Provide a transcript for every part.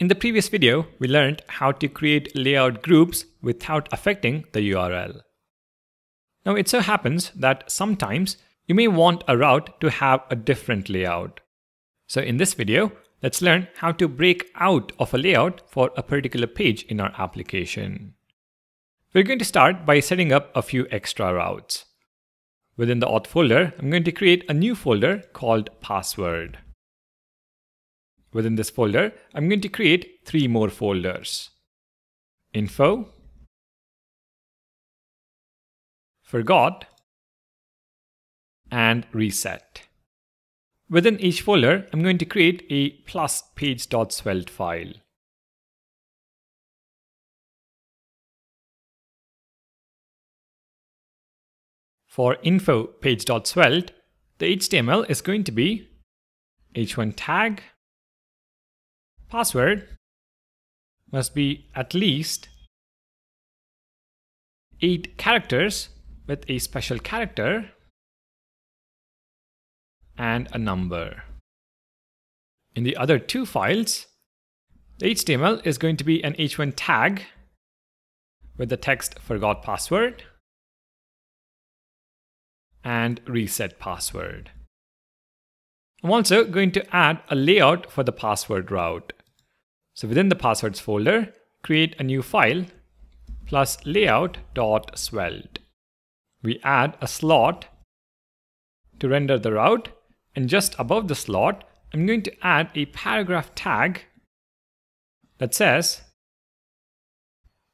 In the previous video, we learned how to create layout groups without affecting the URL. Now it so happens that sometimes you may want a route to have a different layout. So in this video, let's learn how to break out of a layout for a particular page in our application. We're going to start by setting up a few extra routes. Within the auth folder, I'm going to create a new folder called password. Within this folder, I'm going to create three more folders: info, forgot, and reset. Within each folder, I'm going to create a plus page.svelte file. For info page.svelte, the HTML is going to be h1 tag, password must be at least 8 characters with a special character and a number. In the other two files, the HTML is going to be an h1 tag with the text forgot password and reset password. I'm also going to add a layout for the password route. So within the passwords folder, create a new file plus layout.svelte. We add a slot to render the route, and just above the slot, I'm going to add a paragraph tag that says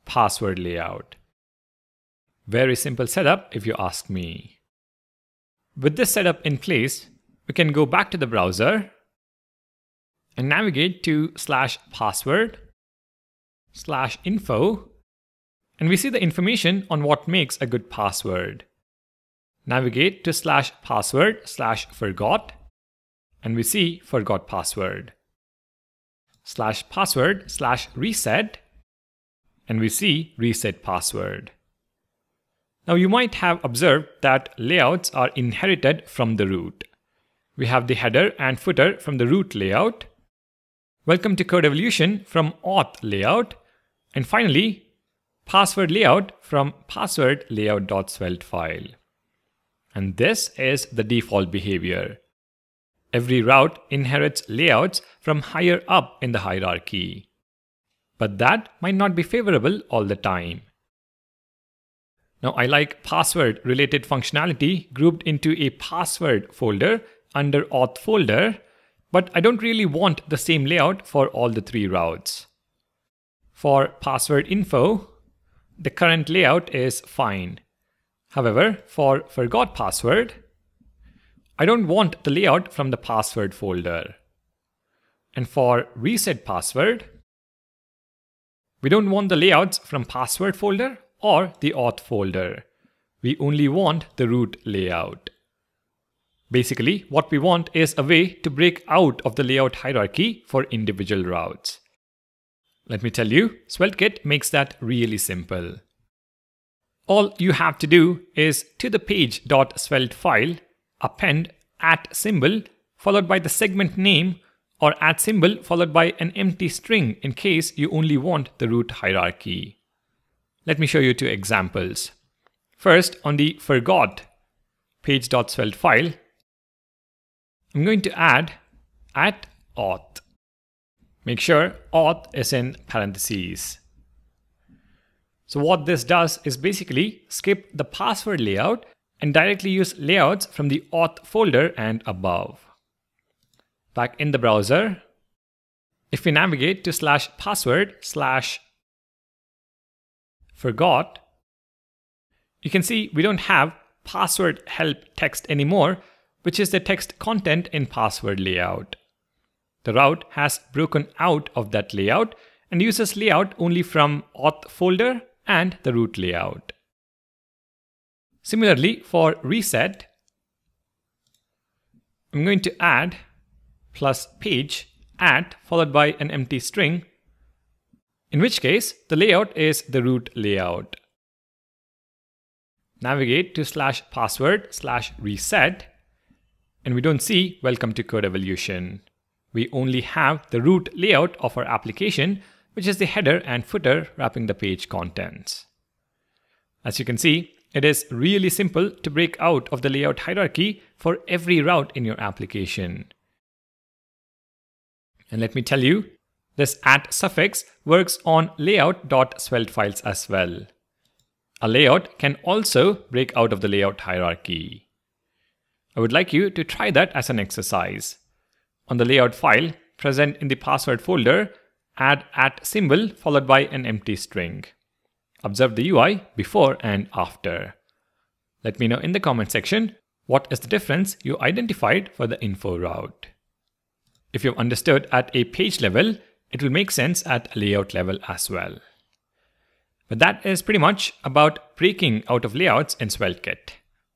password layout. Very simple setup if you ask me. With this setup in place, we can go back to the browser and navigate to /password/info, and we see the information on what makes a good password. Navigate to /password/forgot, and we see forgot password. /password/reset, and we see reset password. Now you might have observed that layouts are inherited from the root. We have the header and footer from the root layout. Welcome to Codevolution from auth layout. And finally, password layout from password layout.svelte file. And this is the default behavior. Every route inherits layouts from higher up in the hierarchy. But that might not be favorable all the time. Now I like password related functionality grouped into a password folder under auth folder, but I don't really want the same layout for all the three routes. For password info, the current layout is fine. However, for forgot password, I don't want the layout from the password folder. And for reset password, we don't want the layouts from password folder or the auth folder. We only want the root layout. Basically, what we want is a way to break out of the layout hierarchy for individual routes. Let me tell you, SvelteKit makes that really simple. All you have to do is, to the page.svelte file, append @ symbol followed by the segment name, or @ symbol followed by an empty string in case you only want the root hierarchy. Let me show you two examples. First, on the forgot page.svelte file, I'm going to add @auth. Make sure auth is in parentheses. So what this does is basically skip the password layout and directly use layouts from the auth folder and above. Back in the browser, if we navigate to /password/forgot, you can see we don't have password help text anymore, which is the text content in password layout. The route has broken out of that layout and uses layout only from auth folder and the root layout. Similarly, for reset, I'm going to add +page@ followed by an empty string, in which case the layout is the root layout. Navigate to /password/reset, and we don't see welcome to Codevolution. we only have the root layout of our application, which is the header and footer wrapping the page contents. As you can see, it is really simple to break out of the layout hierarchy for every route in your application. And let me tell you, this @ suffix works on layout.svelte files as well. A layout can also break out of the layout hierarchy. I would like you to try that as an exercise. On the layout file present in the password folder, add @ symbol followed by an empty string. Observe the UI before and after. Let me know in the comment section what is the difference you identified for the info route. If you've understood at a page level, it will make sense at layout level as well. But that is pretty much about breaking out of layouts in SvelteKit.